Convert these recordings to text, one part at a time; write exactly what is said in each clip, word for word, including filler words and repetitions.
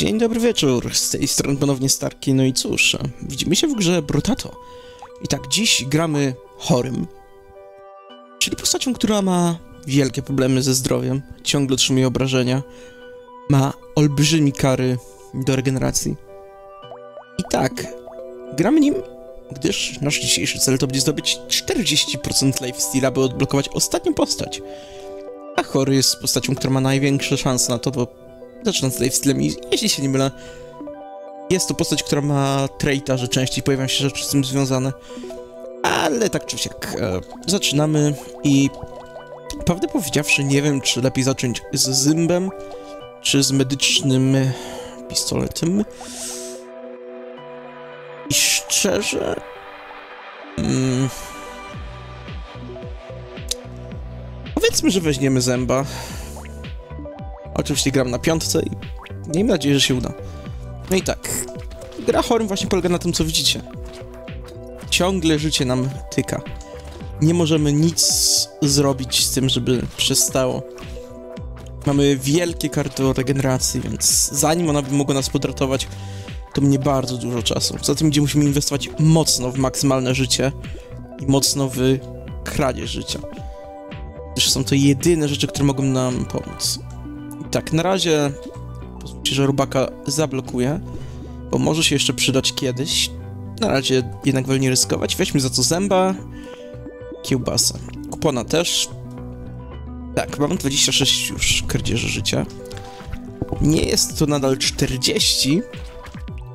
Dzień dobry wieczór, z tej strony ponownie Starki, no i cóż, widzimy się w grze Brotato. I tak, dziś gramy chorym, czyli postacią, która ma wielkie problemy ze zdrowiem, ciągle otrzymuje obrażenia, ma olbrzymi kary do regeneracji. I tak, gramy nim, gdyż nasz dzisiejszy cel to będzie zdobyć czterdzieści procent Lifesteala, by odblokować ostatnią postać. A chory jest postacią, która ma największe szanse na to, bo zaczynam z Lifestealem i jeśli się nie mylę, jest to postać, która ma traita, że częściej pojawiają się rzeczy z tym związane. Ale tak czy siak, e, zaczynamy i prawdę powiedziawszy nie wiem, czy lepiej zacząć z Zymbem, czy z medycznym pistoletem. I szczerze... Mm, powiedzmy, że weźmiemy Zęba. Oczywiście gram na piątce i miejmy nadzieję, że się uda. No i tak, gra chorym właśnie polega na tym, co widzicie. Ciągle życie nam tyka. Nie możemy nic zrobić z tym, żeby przestało. Mamy wielkie karty o regeneracji, więc zanim ona by mogła nas podratować, to mnie bardzo dużo czasu. Zatem gdzie musimy inwestować mocno w maksymalne życie i mocno w kradzież życia. Gdyż są to jedyne rzeczy, które mogą nam pomóc. Tak, na razie pozwólcie, że robaka zablokuję, bo może się jeszcze przydać kiedyś. Na razie jednak wolę nie ryzykować. Weźmy za co Zęba, kiełbasę. Kupona też. Tak, mam dwadzieścia sześć już kradzieży życia. Nie jest to nadal czterdzieści,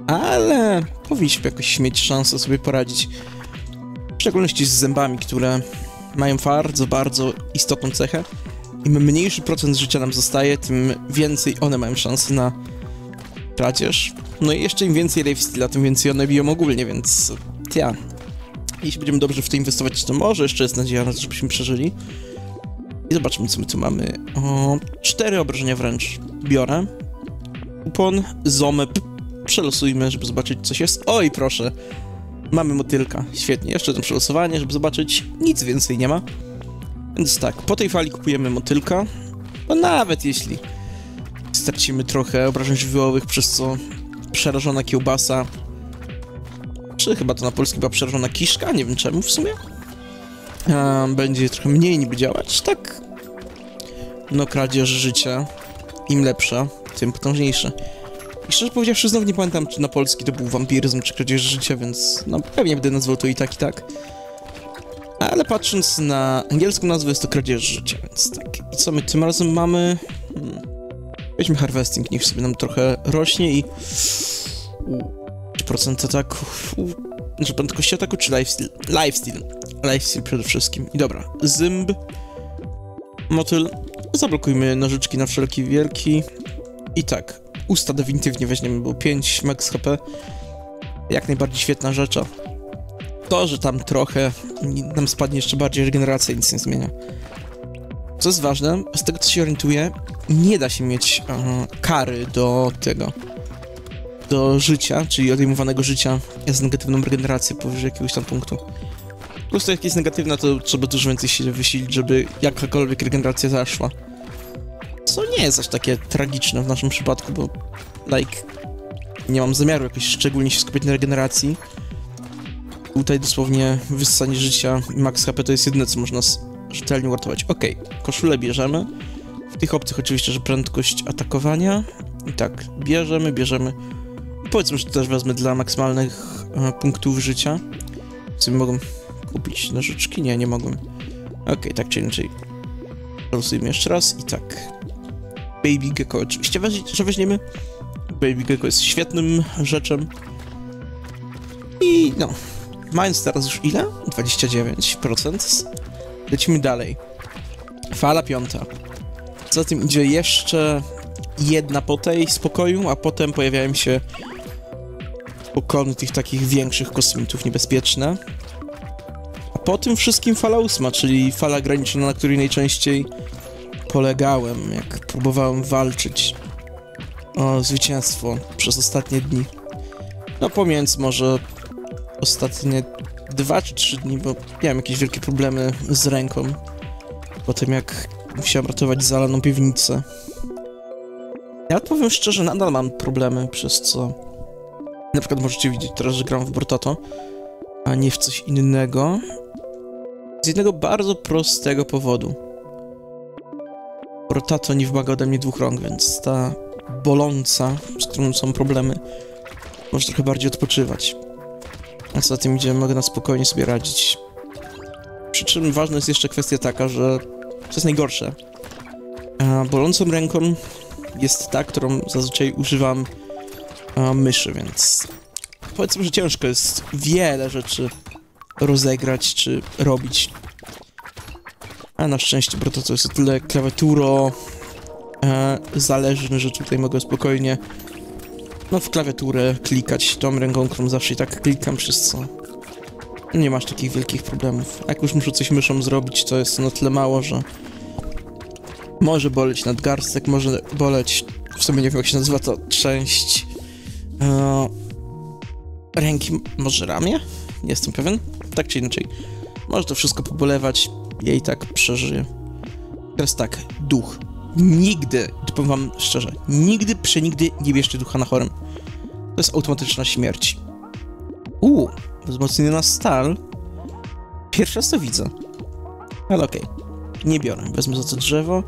ale powinniśmy jakoś mieć szansę sobie poradzić. W szczególności z zębami, które mają bardzo, bardzo istotną cechę. Im mniejszy procent życia nam zostaje, tym więcej one mają szansy na kradzież. No i jeszcze im więcej lifesteala, tym więcej one biją ogólnie, więc... ja. Jeśli będziemy dobrze w to inwestować, to może jeszcze jest nadzieja, żebyśmy przeżyli. I zobaczmy, co my tu mamy. O, cztery obrażenia wręcz biorę. Kupon, zomep. Przelosujmy, żeby zobaczyć, co się jest. Oj, proszę! Mamy motylka. Świetnie. Jeszcze jedno przelosowanie, żeby zobaczyć. Nic więcej nie ma. Więc tak, po tej fali kupujemy motylka, bo nawet jeśli stracimy trochę obrażeń żywiołowych, przez co przerażona kiełbasa, czy chyba to na polski była przerażona kiszka, nie wiem czemu w sumie, A, będzie trochę mniej niby działać, tak? No kradzież życia, im lepsza, tym potężniejsze. I szczerze powiedziawszy, znowu nie pamiętam, czy na polski to był wampiryzm, czy kradzież życia, więc no pewnie będę nazwał to i tak, i tak. Ale patrząc na angielską nazwę, jest to kradzież życia, więc tak. I co my tym razem mamy? Hmm. Weźmy harvesting, niech sobie nam trochę rośnie i... procent ataku... Znaczy prędkości ataku, czy lifesteal? Lifesteal. Lifesteal przede wszystkim. I dobra, zymb... motyl... Zablokujmy nożyczki na wszelki wielki. I tak, usta definitywnie weźmiemy, bo pięć max H P. Jak najbardziej świetna rzecz. To, że tam trochę nam spadnie jeszcze bardziej regeneracja, nic nie zmienia. Co jest ważne, z tego co się orientuję, nie da się mieć um, kary do tego, do życia, czyli odejmowanego życia z negatywną regeneracją powyżej jakiegoś tam punktu. Po prostu jak jest negatywna, to trzeba dużo więcej się wysilić, żeby jakakolwiek regeneracja zaszła. Co nie jest aż takie tragiczne w naszym przypadku, bo like, nie mam zamiaru jakoś szczególnie się skupiać na regeneracji. Tutaj dosłownie wyssanie życia i max H P to jest jedyne, co można rzetelnie uratować. Okej, okay. Koszulę bierzemy. W tych opcjach oczywiście, że prędkość atakowania. I tak, bierzemy, bierzemy. Powiedzmy, że to też wezmę dla maksymalnych e, punktów życia. Czy mogą kupić nożyczki? Nie, nie mogłem. Okej, okay, tak czy inaczej. Losujmy jeszcze raz i tak. Baby Gecko oczywiście że weźmiemy. Baby Gecko jest świetnym rzeczem. I no... Mając teraz już ile? dwadzieścia dziewięć procent. Lecimy dalej. Fala piąta. Za tym idzie jeszcze jedna po tej spokoju, a potem pojawiają się pokony tych takich większych kosmitów niebezpieczne. A po tym wszystkim fala ósma, czyli fala graniczna, na której najczęściej polegałem, jak próbowałem walczyć o zwycięstwo przez ostatnie dni. No pomiędzy może... ostatnie dwa czy trzy dni, bo miałem jakieś wielkie problemy z ręką po tym, jak musiałem ratować zalaną piwnicę. Ja powiem szczerze, nadal mam problemy, przez co... Na przykład możecie widzieć teraz, że gram w Brotato, a nie w coś innego. Z jednego bardzo prostego powodu. Brotato nie wymaga ode mnie dwóch rąk, więc ta boląca, z którą są problemy, może trochę bardziej odpoczywać. A za tym idzie, mogę na spokojnie sobie radzić. Przy czym ważna jest jeszcze kwestia taka, że co jest najgorsze. A bolącą ręką jest ta, którą zazwyczaj używam a, myszy, więc powiedzmy, że ciężko jest wiele rzeczy rozegrać czy robić. A na szczęście Brotato jest o tyle klawiaturo e, zależny, że tutaj mogę spokojnie no, w klawiaturę klikać tą ręką, którą zawsze i tak klikam, przez co nie masz takich wielkich problemów. Jak już muszę coś myszą zrobić, to jest na tyle mało, że może boleć nadgarstek, może boleć, w sumie nie wiem jak się nazywa to, część e, ręki, może ramię? Nie jestem pewien, tak czy inaczej. Może to wszystko pobolewać, ja i tak przeżyję. Teraz tak, duch. Nigdy, powiem wam szczerze, nigdy, przenigdy nie bierzcie ducha na chorym. To jest automatyczna śmierć. Uuu, wzmocniona stal. Pierwszy raz to widzę. Ale okej, okay. Nie biorę. Wezmę za to drzewo.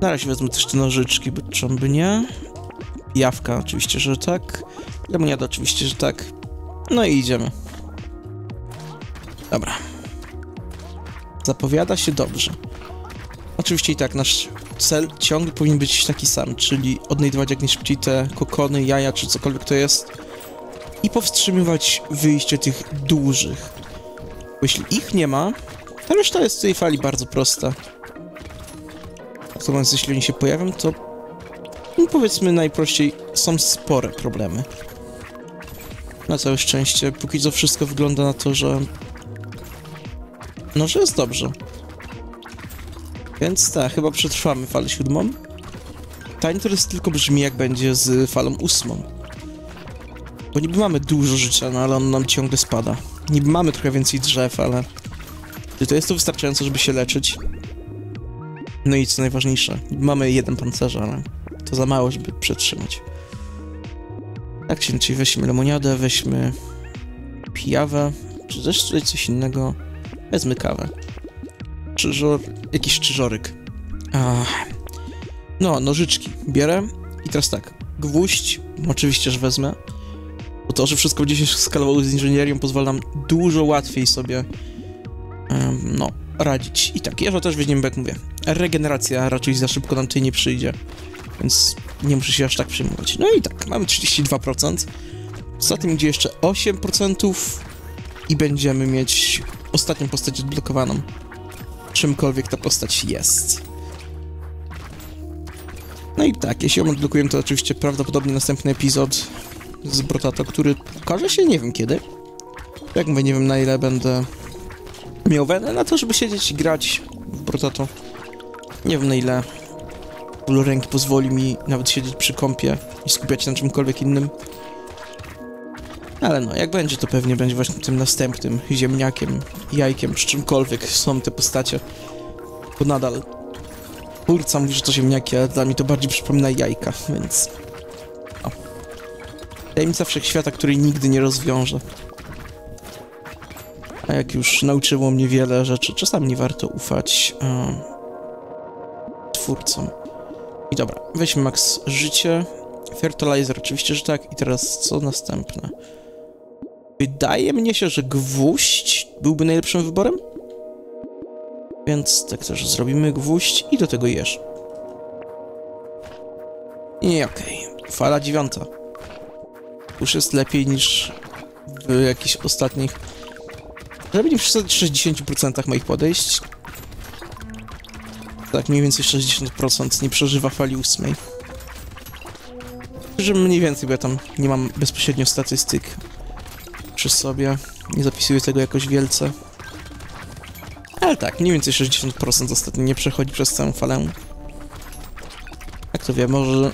Na razie wezmę też te nożyczki, bo czemu by nie. Jawka oczywiście, że tak. Lemoniada oczywiście, że tak. No i idziemy. Dobra. Zapowiada się dobrze. Oczywiście i tak nasz cel ciągle powinien być taki sam, czyli odnajdywać jak najszybciej te kokony, jaja czy cokolwiek to jest i powstrzymywać wyjście tych dużych. Bo jeśli ich nie ma, to reszta jest w tej fali bardzo prosta. Natomiast jeśli oni się pojawią, to no powiedzmy najprościej są spore problemy. Na całe szczęście, póki co wszystko wygląda na to, że no, że jest dobrze. Więc tak, chyba przetrwamy falę siódmą. Tańters tylko brzmi jak będzie z falą ósmą. Bo niby mamy dużo życia, no ale on nam ciągle spada. Niby mamy trochę więcej drzew, ale... Czy to jest to wystarczająco, żeby się leczyć? No i co najważniejsze, mamy jeden pancerz, ale to za mało, żeby przetrzymać. Tak czy inaczej, weźmy lemoniadę, weźmy... pijawę, czy też coś innego. Wezmę kawę. Czyżor... jakiś czyżoryk. Ach. No, nożyczki bierę. I teraz tak, gwóźdź oczywiście, że wezmę. Bo to, że wszystko będzie się skalowało z inżynierią, pozwala nam dużo łatwiej sobie um, no, radzić. I tak, jeżo też weźmiemy, bo jak mówię, regeneracja raczej za szybko nam tutaj nie przyjdzie. Więc nie muszę się aż tak przejmować. No i tak, mamy trzydzieści dwa procent. Za tym idzie jeszcze osiem procent. I będziemy mieć... ostatnią postać odblokowaną. Czymkolwiek ta postać jest. No i tak, jeśli ją odblokujemy, to oczywiście prawdopodobnie następny epizod z Brotato, który okaże się nie wiem kiedy. Jak mówię, nie wiem na ile będę miał wenę na to, żeby siedzieć i grać w Brotato. Nie wiem na ile ból ręki pozwoli mi nawet siedzieć przy kompie i skupiać się na czymkolwiek innym. Ale no, jak będzie, to pewnie będzie właśnie tym następnym ziemniakiem, jajkiem, czy czymkolwiek są te postacie. Bo nadal twórca mówi, że to ziemniaki, ale dla mnie to bardziej przypomina jajka, więc... O. Tajemnica wszechświata, której nigdy nie rozwiążę. A jak już nauczyło mnie wiele rzeczy, czasami nie warto ufać um, twórcom. I dobra, weźmy max życie, fertilizer oczywiście, że tak, i teraz co następne? Wydaje mnie się, że gwóźdź byłby najlepszym wyborem. Więc tak też zrobimy gwóźdź i do tego jeż. I okej. Okay. Fala dziewiąta. Już jest lepiej niż w jakichś ostatnich... Żeby nie przesadzić sześćdziesiąt procent moich podejść. Tak, mniej więcej sześćdziesiąt procent nie przeżywa fali ósmej. Że mniej więcej, bo ja tam nie mam bezpośrednio statystyk przy sobie, nie zapisuję tego jakoś wielce. Ale tak, mniej więcej sześćdziesiąt procent ostatnio nie przechodzi przez całą falę. Jak to wie, może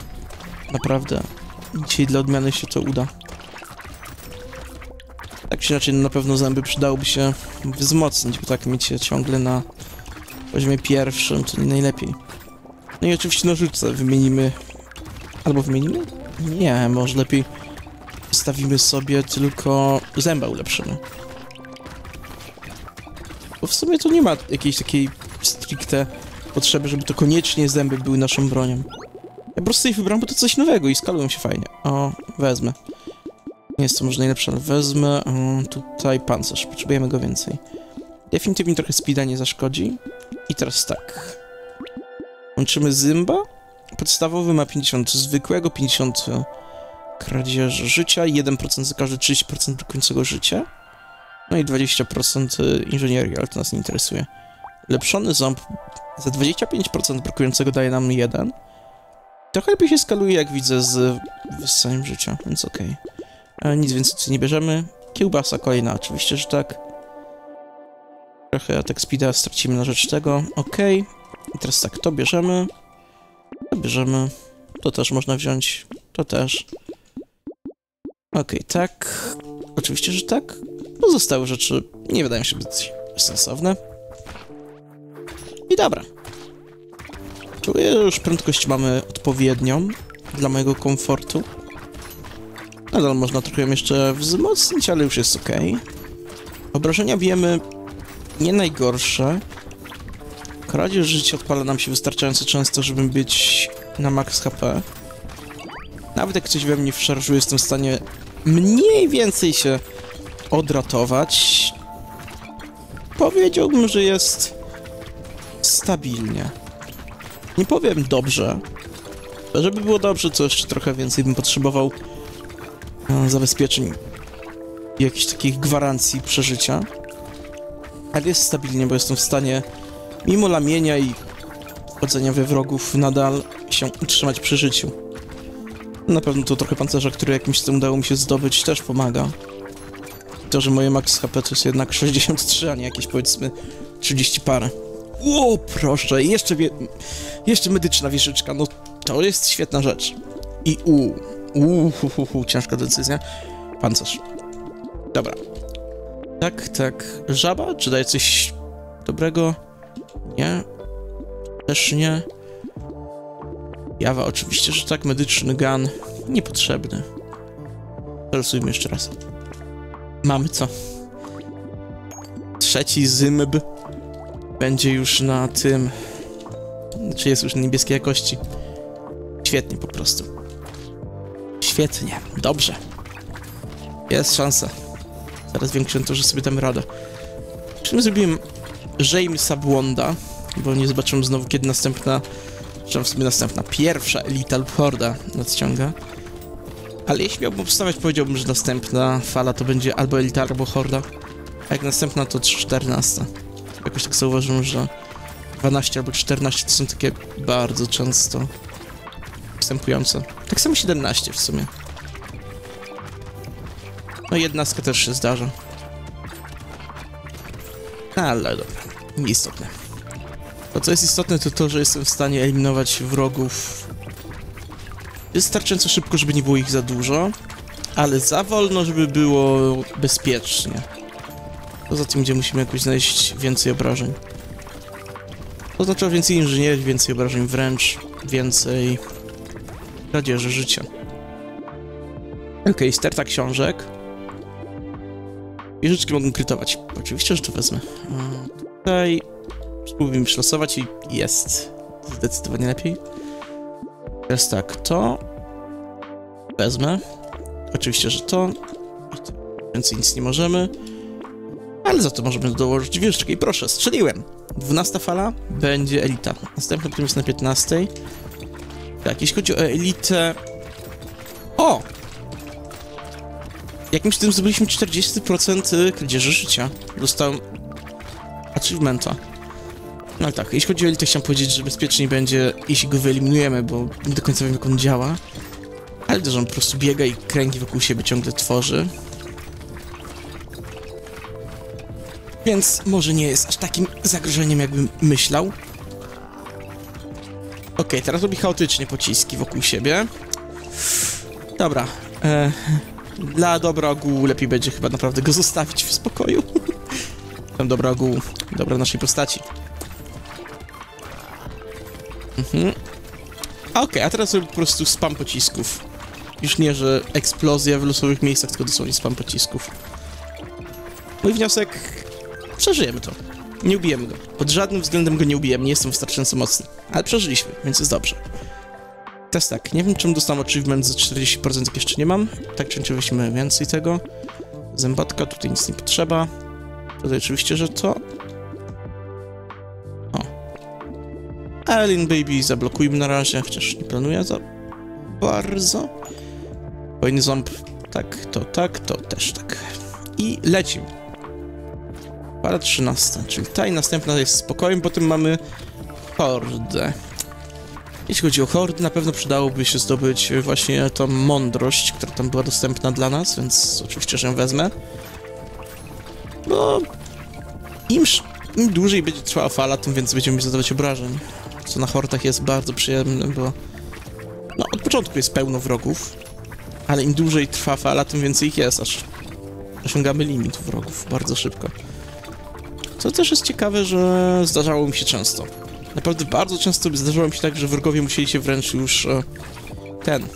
naprawdę dzisiaj dla odmiany się to uda. Tak czy inaczej, no na pewno zęby przydałoby się wzmocnić, bo tak mieć je ciągle na poziomie pierwszym, czyli najlepiej. No i oczywiście nożyczce wymienimy Albo wymienimy? Nie, może lepiej stawimy sobie tylko zęba ulepszymy. Bo w sumie tu nie ma jakiejś takiej stricte potrzeby, żeby to koniecznie zęby były naszą bronią. Ja po prostu ich wybrałem, bo to coś nowego i skalują się fajnie. O, wezmę. Nie jest to może najlepsze, ale wezmę um, tutaj pancerz. Potrzebujemy go więcej. Definitywnie trochę speeda nie zaszkodzi. I teraz tak. Łączymy zęba. Podstawowy ma pięćdziesiąt zwykłego, pięćdziesiąt kradzieży życia, jeden procent za każde trzydzieści procent do końcowego życia. No i dwadzieścia procent inżynierii, ale to nas nie interesuje. Lepszony ząb za dwadzieścia pięć procent brakującego daje nam jeden. Trochę lepiej się skaluje, jak widzę, z wyssaniem życia, więc okej. Okay. Nic więcej tutaj nie bierzemy. Kiełbasa kolejna, oczywiście, że tak. Trochę atak speeda stracimy na rzecz tego, okej. Okay. I teraz tak, to bierzemy. To bierzemy. To też można wziąć. To też. Okej, okay, tak. Oczywiście, że tak. Pozostałe rzeczy nie wydają się być sensowne. I dobra. Czuję, że już prędkość mamy odpowiednią dla mojego komfortu. Nadal można trochę ją jeszcze wzmocnić, ale już jest ok. Obrażenia wiemy nie najgorsze. Kradzież życia odpala nam się wystarczająco często, żeby być na max H P. Nawet jak coś we mnie wszarżuje, jestem w stanie mniej więcej się odratować. Powiedziałbym, że jest stabilnie. Nie powiem dobrze. Żeby było dobrze, to jeszcze trochę więcej bym potrzebował zabezpieczeń i jakichś takich gwarancji przeżycia. Ale jest stabilnie, bo jestem w stanie mimo lamienia i wchodzenia we wrogów nadal się utrzymać przy życiu. Na pewno to trochę pancerza, który jakimś tym udało mi się zdobyć, też pomaga. To, że moje max H P to jest jednak sześćdziesiąt trzy, a nie jakieś powiedzmy trzydzieści parę. O, proszę, jeszcze, jeszcze medyczna wieżyczka, no to jest świetna rzecz. I u, u, hu, hu, hu, ciężka decyzja. Pancerz. Dobra. Tak, tak, żaba? Czy daje coś dobrego? Nie. Też nie. Jawa oczywiście, że tak. Medyczny gun. Niepotrzebny. Zarysujmy jeszcze raz. Mamy co? Trzeci zymb będzie już na tym... Znaczy jest już na niebieskiej jakości. Świetnie po prostu. Świetnie. Dobrze. Jest szansa. Zaraz większą to, że sobie dam radę. Czym zrobiłem... Jamesa Błonda, bo nie zobaczyłem znowu, kiedy następna, czy w sumie następna, pierwsza elita lub horda nadciąga. Ale jeśli miałbym obstawiać, powiedziałbym, że następna fala to będzie albo elita, albo horda. A jak następna, to czternasta. Jakoś tak zauważyłem, że dwanaście albo czternaście to są takie bardzo często występujące. Tak samo siedemnaście w sumie. No i jedenastka też się zdarza. Ale dobra, nieistotne. To, co jest istotne, to to, że jestem w stanie eliminować wrogów wystarczająco szybko, żeby nie było ich za dużo, ale za wolno, żeby było bezpiecznie. Poza tym, gdzie musimy jakoś znaleźć więcej obrażeń. To oznacza więcej inżynierii, więcej obrażeń wręcz, więcej kradzieży życia. Okej, okay, sterta książek. Wieżyczki mogą krytować. Oczywiście, że to wezmę. A tutaj spróbujmy przylosować i jest zdecydowanie lepiej. Teraz tak, to wezmę. Oczywiście, że to. Więcej nic nie możemy. Ale za to możemy dołożyć wieżyczkę. I proszę, strzeliłem! dwunasta fala będzie elita. Następna potem jest na piętnastej. Tak, jeśli chodzi o elitę... O! Jakimś tym zdobyliśmy czterdzieści procent kradzieży życia. Dostałem achievementa. No ale tak, jeśli chodzi o elitę, chciałem powiedzieć, że bezpieczniej będzie, jeśli go wyeliminujemy, bo nie do końca wiem, jak on działa. Ale to, że on po prostu biega i kręgi wokół siebie ciągle tworzy. Więc może nie jest aż takim zagrożeniem, jakbym myślał. Okej, teraz robi chaotycznie pociski wokół siebie. Dobra, e dla dobra ogółu lepiej będzie chyba naprawdę go zostawić w spokoju. Tam dobra ogółu, dobra naszej postaci. Mhm. A okej, okay, a teraz po prostu spam pocisków. Już nie, że eksplozja w losowych miejscach, tylko dosłownie spam pocisków. Mój wniosek... przeżyjemy to. Nie ubijemy go. Pod żadnym względem go nie ubijemy, nie jestem wystarczająco mocny. Ale przeżyliśmy, więc jest dobrze. Teraz tak, nie wiem czym dostałem achievement za czterdzieści procent, jak jeszcze nie mam. Tak czy inaczej weźmy więcej tego. Zębatka, tutaj nic nie potrzeba. Tutaj oczywiście, że to... O. Alien Baby zablokujmy na razie, chociaż nie planuję za bardzo. Wojny ząb, tak, to tak, to też tak. I lecimy. Para trzynasta, czyli ta i następna jest spokojem, potem mamy hordę. Jeśli chodzi o hordy, na pewno przydałoby się zdobyć właśnie tą mądrość, która tam była dostępna dla nas, więc oczywiście, że ją wezmę. No, im, im dłużej będzie trwała fala, tym więcej będziemy zadawać obrażeń, co na hordach jest bardzo przyjemne, bo no, od początku jest pełno wrogów, ale im dłużej trwa fala, tym więcej ich jest, aż osiągamy limit wrogów bardzo szybko. Co też jest ciekawe, że zdarzało mi się często. Naprawdę bardzo często zdarzało mi się tak, że wrogowie musieli się wręcz już ten...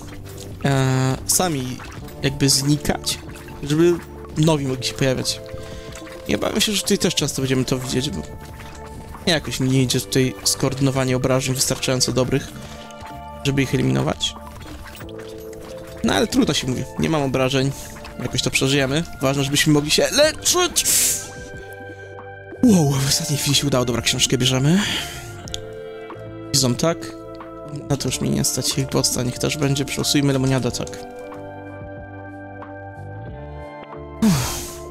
E, sami jakby znikać, żeby nowi mogli się pojawiać. I obawiam się, że tutaj też często będziemy to widzieć, bo jakoś mi nie idzie tutaj skoordynowanie obrażeń wystarczająco dobrych, żeby ich eliminować. No ale trudno się mówi, nie mam obrażeń, jakoś to przeżyjemy. Ważne, żebyśmy mogli się leczyć! Wow, w ostatniej chwili się udało. Dobra, książkę bierzemy. Widzą tak. Na to już mi nie stać. Ich podsta niech też będzie. Przełosujmy lemoniada, tak.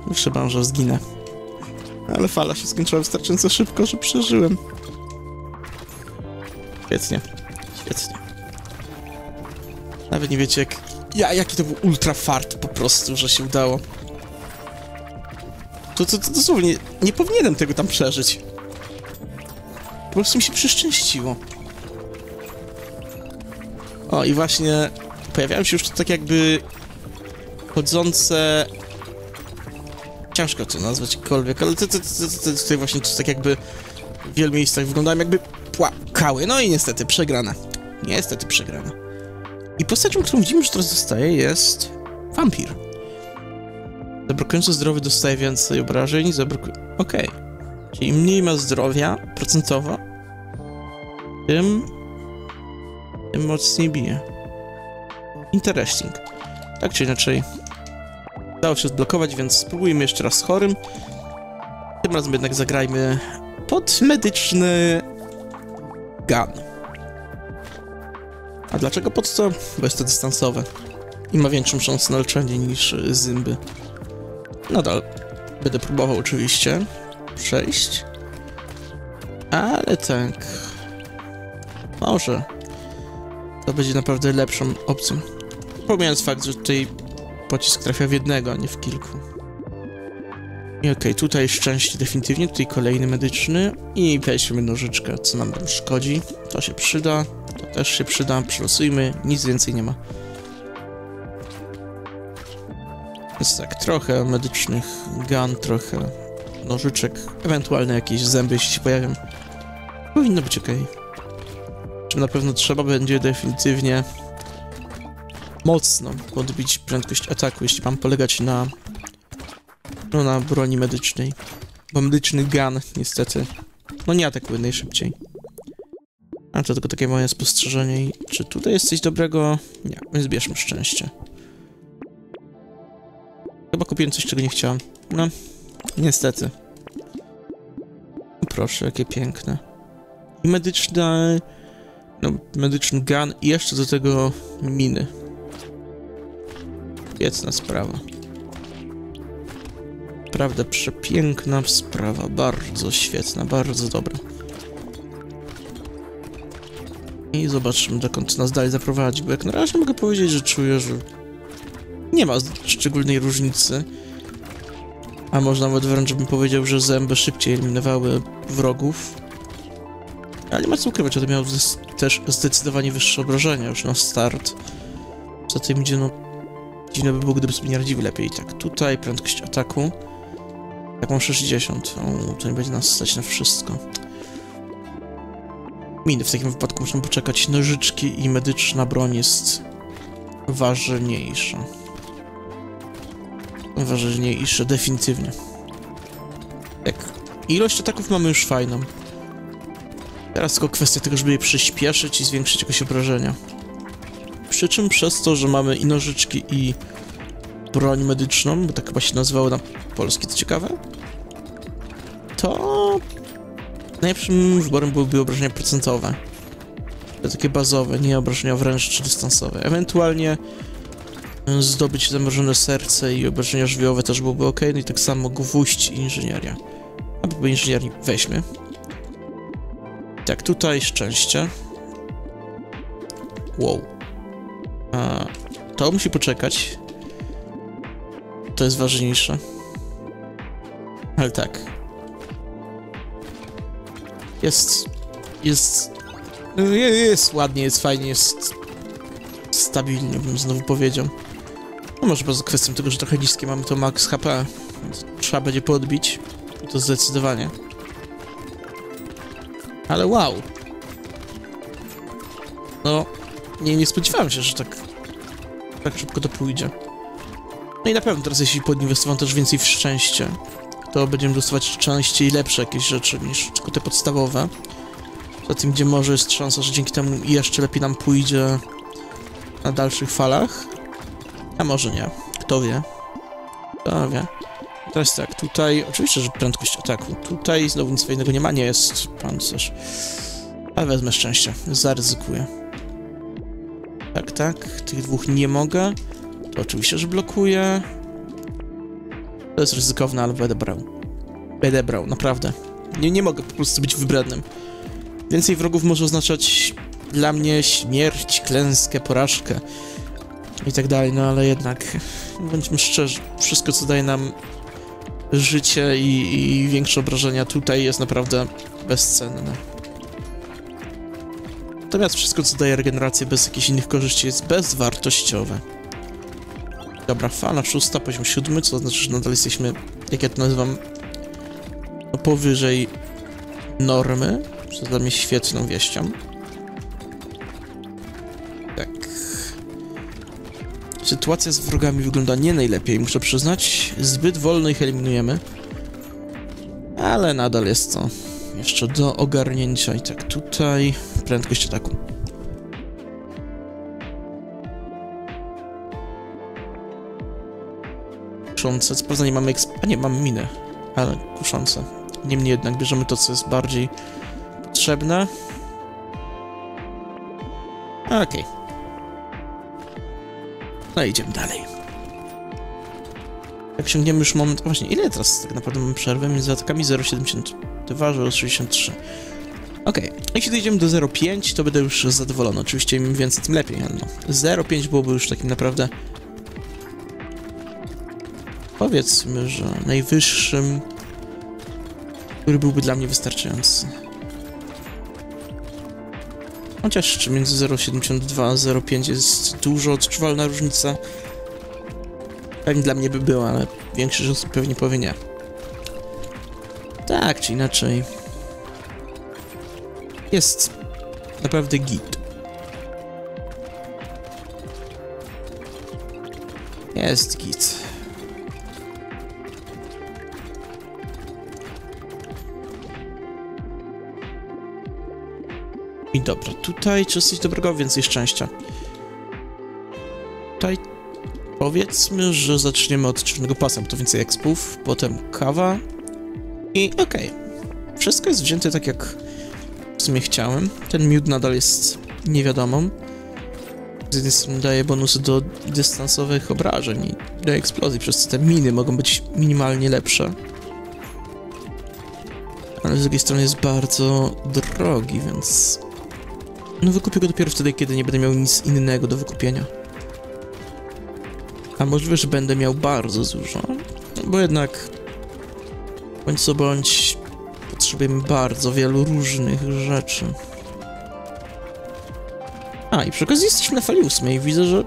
Uff, chyba, że zginę. Ale fala się skończyła wystarczająco szybko, że przeżyłem. Świetnie. Świetnie. Nawet nie wiecie, jak... Ja, jaki to był ultra fart po prostu, że się udało. To, to, to dosłownie, nie powinienem tego tam przeżyć. Po prostu mi się przeszczęściło. O, i właśnie pojawiają się już tak jakby chodzące... Ciężko to nazwać jakkolwiek, ale to, to, to, to, to tutaj właśnie to tak jakby w wielu miejscach wyglądają jakby płakały. No i niestety przegrana. Niestety przegrana. I postacią, którą widzimy, że teraz dostaje, jest wampir. Zabrokujący zdrowie dostaje więcej obrażeń, zabroku... Okej. Okay. Czyli im mniej ma zdrowia procentowo, tym... tym mocniej bije. Interesting. Tak czy inaczej, udało się zblokować, więc spróbujmy jeszcze raz z chorym. Tym razem jednak zagrajmy pod medyczny... gun. A dlaczego pod co? Bo jest to dystansowe. I ma większą szansę na leczenie niż zymby. Nadal będę próbował oczywiście przejść, ale tak, może to będzie naprawdę lepszą opcją, pomijając fakt, że tutaj pocisk trafia w jednego, a nie w kilku. I okej, okay, tutaj szczęście definitywnie, tutaj kolejny medyczny i weźmy nożyczkę, co nam tam szkodzi, to się przyda, to też się przyda, przylosujmy, nic więcej nie ma. Jest tak, trochę medycznych gun, trochę nożyczek, ewentualne jakieś zęby, jeśli się pojawią. Powinno być ok. Czym na pewno trzeba będzie definitywnie mocno podbić prędkość ataku, jeśli mam polegać na, no, na broni medycznej. Bo medyczny gun, niestety, no nie atakuje najszybciej. A to tylko takie moje spostrzeżenie. Czy tutaj jest coś dobrego? Nie, więc bierzmy szczęście. Chyba kupiłem coś, czego nie chciałem. No, niestety. Proszę, jakie piękne. I medyczne... No, medyczny gun i jeszcze do tego miny. Piękna sprawa. Naprawdę przepiękna sprawa. Bardzo świetna, bardzo dobra. I zobaczymy, dokąd nas dalej zaprowadzi, bo jak na razie mogę powiedzieć, że czuję, że... Nie ma szczególnej różnicy, a można nawet wręcz bym powiedział, że zęby szybciej eliminowały wrogów. Ale nie ma co ukrywać, to miał też zdecydowanie wyższe obrażenia już na start. Zatem idzie, no, dziwne by było, gdyby sobie nie radziły lepiej. Tak, tutaj prędkość ataku. Taką sześćdziesiąt. O, to nie będzie nas stać na wszystko. miny. W takim wypadku muszę poczekać. Nożyczki i medyczna broń jest ważniejsza. Ważniejsze, definitywnie. Tak. Ilość ataków mamy już fajną. Teraz tylko kwestia tego, żeby je przyspieszyć i zwiększyć jakoś obrażenia. Przy czym przez to, że mamy i nożyczki, i broń medyczną, bo tak chyba się nazywało na polski, to ciekawe, to najlepszym wyborem byłyby obrażenia procentowe. Takie bazowe, nie obrażenia wręcz czy dystansowe. Ewentualnie zdobyć zamrożone serce i obrażenia żywiołowe też byłoby ok. No i tak samo gwóźdź i inżynieria. Albo inżynierii weźmy. Tak, tutaj szczęście. Wow. A, to musi poczekać. To jest ważniejsze. Ale tak. Jest... Jest... Jest ładnie, jest fajnie, jest... Stabilnie, bym znowu powiedział. No może poza kwestią tego, że trochę niskie mamy to max H P. Trzeba będzie podbić. I to zdecydowanie. Ale wow! No... Nie, nie spodziewałem się, że tak... Tak szybko to pójdzie. No i na pewno teraz, jeśli podinwestowałem też więcej w szczęście, to będziemy dostawać częściej lepsze jakieś rzeczy niż tylko te podstawowe. Za tym, gdzie może jest szansa, że dzięki temu jeszcze lepiej nam pójdzie na dalszych falach. A może nie. Kto wie? Kto wie? Teraz tak, tutaj... Oczywiście, że prędkość ataku. Tutaj znowu nic fajnego nie ma, nie jest pancerz. Ale wezmę szczęście. Zaryzykuję. Tak, tak. Tych dwóch nie mogę. To oczywiście, że blokuje. To jest ryzykowne, ale będę brał. Będę brał, naprawdę. Nie, nie mogę po prostu być wybrednym. Więcej wrogów może oznaczać dla mnie śmierć, klęskę, porażkę i tak dalej, no ale jednak, bądźmy szczerzy, wszystko co daje nam życie i, i większe obrażenia tutaj jest naprawdę bezcenne. Natomiast wszystko co daje regenerację bez jakichś innych korzyści jest bezwartościowe. Dobra, fala szósta, poziom siódmy, co znaczy, że nadal jesteśmy, jak ja to nazywam, powyżej normy, co jest dla mnie świetną wieścią. Tak. Sytuacja z wrogami wygląda nie najlepiej, muszę przyznać. Zbyt wolno ich eliminujemy. Ale nadal jest to jeszcze do ogarnięcia. I tak tutaj prędkość ataku. Kuszące. Co prawda nie mamy eksp... A nie, mamy minę. Ale kuszące. Niemniej jednak bierzemy to, co jest bardziej potrzebne. Okej. Okay. No idziemy dalej. Jak sięgniemy już moment... Właśnie, ile teraz tak naprawdę mamy przerwę między atakami? zero przecinek siedemdziesiąt dwa do sześćdziesiąt trzy. Okej. Okay. Jeśli dojdziemy do zero przecinek pięć, to będę już zadowolony. Oczywiście im więcej, tym lepiej. No, zero przecinek pięć byłoby już takim naprawdę... Powiedzmy, że najwyższym, który byłby dla mnie wystarczający. Chociaż między zero przecinek siedemdziesiąt dwa a zero przecinek pięć jest dużo odczuwalna różnica. Pewnie dla mnie by była, ale większość osób pewnie powie nie. Tak czy inaczej. Jest naprawdę git. Jest git. I dobra, tutaj czy jest coś dobrego? Więcej szczęścia. Tutaj powiedzmy, że zaczniemy od czarnego pasa, to więcej expów, potem kawa i okej. Okay. Wszystko jest wzięte tak jak w sumie chciałem. Ten miód nadal jest niewiadomą. Z jednej strony daje bonusy do dystansowych obrażeń i do eksplozji, przez co te miny mogą być minimalnie lepsze. Ale z drugiej strony jest bardzo drogi, więc... No wykupię go dopiero wtedy, kiedy nie będę miał nic innego do wykupienia. A możliwe, że będę miał bardzo dużo, bo jednak... Bądź co bądź... Potrzebujemy bardzo wielu różnych rzeczy. A, i przy okazji jesteśmy na fali ósmej i widzę, że...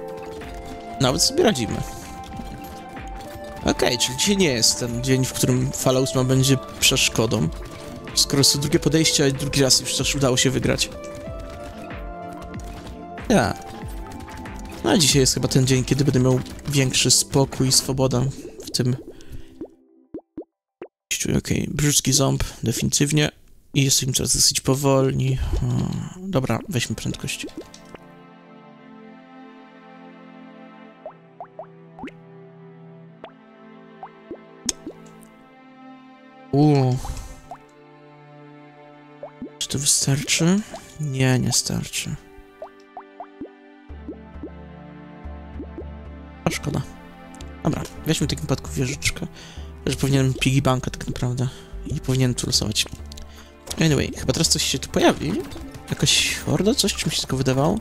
Nawet sobie radzimy. Okej, okay, czyli dzisiaj nie jest ten dzień, w którym fala ósma będzie przeszkodą. Skoro jest to drugie podejście, a drugi raz już też udało się wygrać. Ja. No a dzisiaj jest chyba ten dzień, kiedy będę miał większy spokój i swobodę w tym... Okej, okay. Brzydki ząb, definitywnie. I jesteśmy teraz dosyć powolni. Hmm. Dobra, weźmy prędkość. Uuu. Czy to wystarczy? Nie, nie starczy. A szkoda. Dobra, weźmy w takim wypadku wieżyczkę. Że powinienem piggy banka tak naprawdę. I nie powinienem tu losować. Anyway, chyba teraz coś się tu pojawi. Jakaś horda? Coś? Czy mi się tylko wydawało?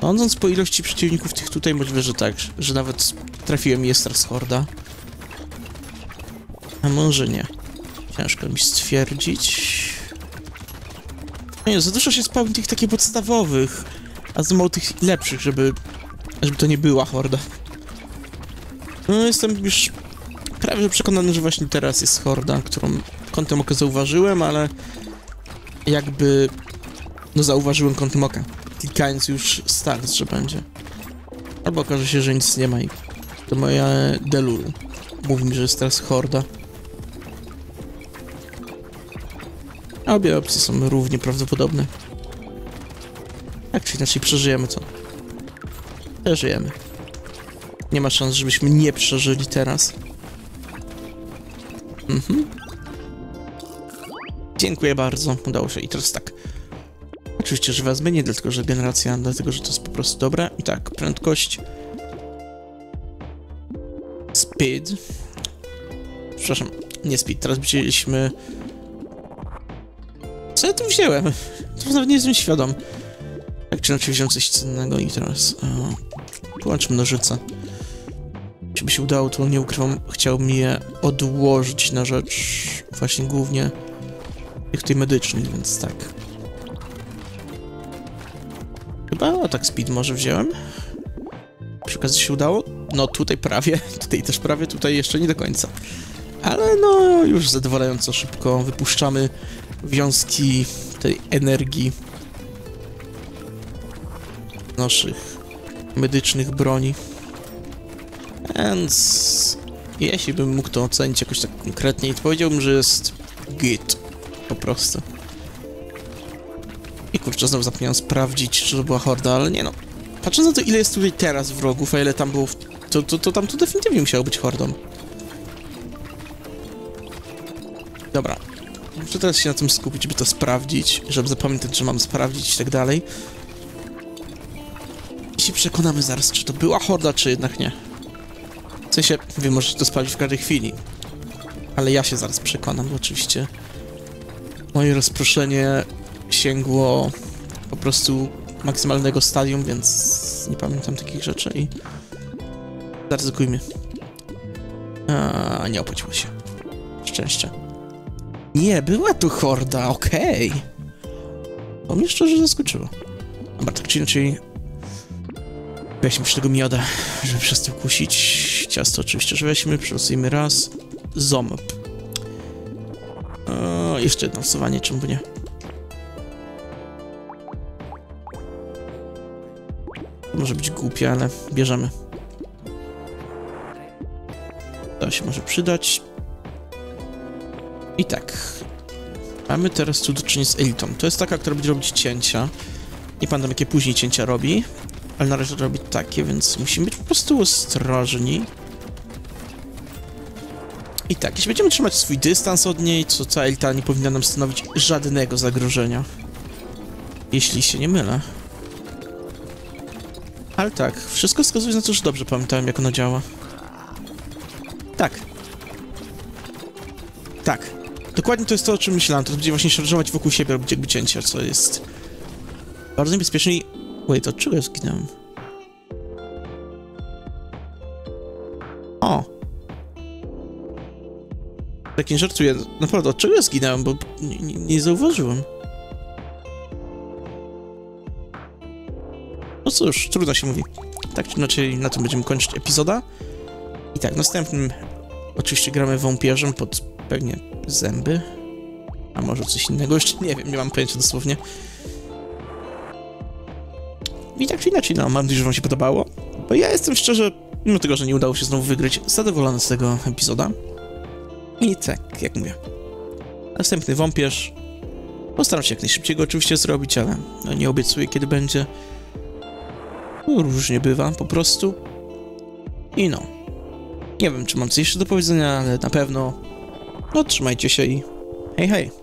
Sądząc po ilości przeciwników tych tutaj, możliwe, że tak, że nawet trafiłem i jest teraz horda. A może nie. Ciężko mi stwierdzić. No nie, za dużo się spałem tych takich podstawowych, a za mało tych lepszych, żeby, żeby to nie była horda. No jestem już prawie przekonany, że właśnie teraz jest horda, którą kątem oka zauważyłem, ale jakby... No zauważyłem kątem oka, klikając już start, że będzie. Albo okaże się, że nic nie ma i to moja delul. Mówi mi, że jest teraz horda. A obie opcje są równie prawdopodobne. Tak czy inaczej przeżyjemy to. Przeżyjemy. Nie ma szans, żebyśmy nie przeżyli teraz. Mhm. Dziękuję bardzo, udało się. I teraz tak. Oczywiście, że wezmę, nie dlatego, że generacja, dlatego, że to jest po prostu dobre. I tak, prędkość. Speed. Przepraszam, nie speed, teraz wzięliśmy... Co ja tu wziąłem? To nawet nie jestem świadom. Tak czy inaczej wziąłem coś cennego i teraz... Połącz mnożycę. Jeśli by się udało, to nie ukrywam, chciałbym je odłożyć na rzecz właśnie głównie tych tej medycznych, więc tak. Chyba tak speed może wziąłem. Przy okazji się udało. No tutaj prawie, tutaj też prawie, tutaj jeszcze nie do końca. Ale no już zadowalająco szybko wypuszczamy wiązki tej energii naszych medycznych broni. Więc jeśli bym mógł to ocenić jakoś tak konkretniej, to powiedziałbym, że jest git. Po prostu. I kurczę, znowu zapomniałem sprawdzić, czy to była horda, ale nie no. Patrząc na to, ile jest tutaj teraz wrogów, a ile tam było, w... to, to, to tam to definitywnie musiało być hordą. Dobra. Muszę teraz się na tym skupić, by to sprawdzić, żeby zapamiętać, że mam sprawdzić i tak dalej. I się przekonamy zaraz, czy to była horda, czy jednak nie. W sensie, wy możecie to sprawdzić w każdej chwili. Ale ja się zaraz przekonam, bo oczywiście moje rozproszenie sięgło po prostu maksymalnego stadium, więc nie pamiętam takich rzeczy i... Zaryzykujmy. A nie opłaciło się. Szczęście. Nie, była tu horda, okej. Okay. Bo mnie szczerze zaskoczyło. Dobra, tak czy inaczej... Weźmy przy tego mioda, żeby przez to kusić ciasto oczywiście, że weźmy, przerosyjmy raz. Ząb. O, jeszcze jedno wsuwanie, czemu by nie? To może być głupie, ale bierzemy. To się może przydać. I tak. Mamy teraz tu do czynienia z elitą. To jest taka, która będzie robić cięcia. Nie pamiętam, jakie później cięcia robi. Ale na razie robi takie, więc musimy być po prostu ostrożni. I tak, jeśli będziemy trzymać swój dystans od niej, to ta elita nie powinna nam stanowić żadnego zagrożenia. Jeśli się nie mylę. Ale tak, wszystko wskazuje na to, że dobrze pamiętałem, jak ona działa. Tak. Tak. Dokładnie to jest to, o czym myślałem. To będzie właśnie szarżować wokół siebie, robić jakby cięcia, co jest... bardzo niebezpieczne i... Wait, od czego ja zginąłem? O! Tak nie żartuję. Naprawdę, od czego ja zginąłem? Bo nie, nie, nie zauważyłem. No cóż, trudno się mówi. Tak czy inaczej, na tym będziemy kończyć epizoda. I tak, następnym... Oczywiście gramy wąpierzem pod pewnie zęby. A może coś innego? Jeszcze nie wiem, nie mam pojęcia dosłownie. I tak czy inaczej, no, mam nadzieję, że wam się podobało. Bo ja jestem szczerze, mimo tego, że nie udało się znowu wygrać, zadowolony z tego epizoda. I tak, jak mówię, następny wąpierz. Postaram się jak najszybciej go oczywiście zrobić, ale nie obiecuję, kiedy będzie. No, różnie bywa, po prostu. I no. Nie wiem, czy mam coś jeszcze do powiedzenia, ale na pewno. No, trzymajcie się i hej, hej!